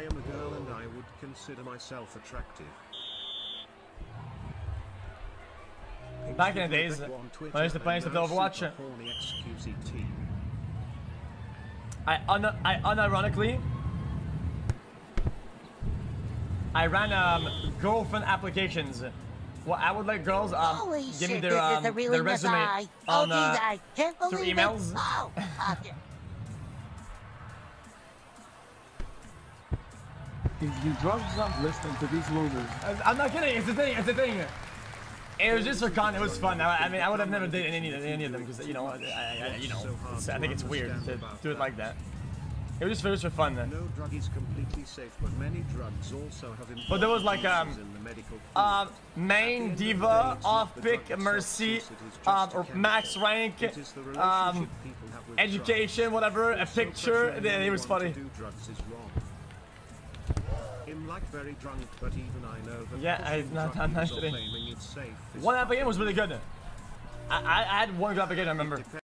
I am a girl and I would consider myself attractive. Back in the days, I used to play instead of Overwatch. I ran girlfriend applications. Well, I would let girls give me their resume on through emails. Oh, okay. You dropped something listening to these losers. I'm not kidding. It's the thing. It's the thing. It was just for con. It was fun. I mean, I would have never did any of them because you know, I think it's weird to do it like that. It was just for fun then. No drug is completely safe, but many drugs also have. But there was like main diva, off pick, mercy, or max rank, education, whatever, a picture. It was funny. I'm like very drunk, but even I know that I'm not kidding. One app again was really good. I had one app again, I remember.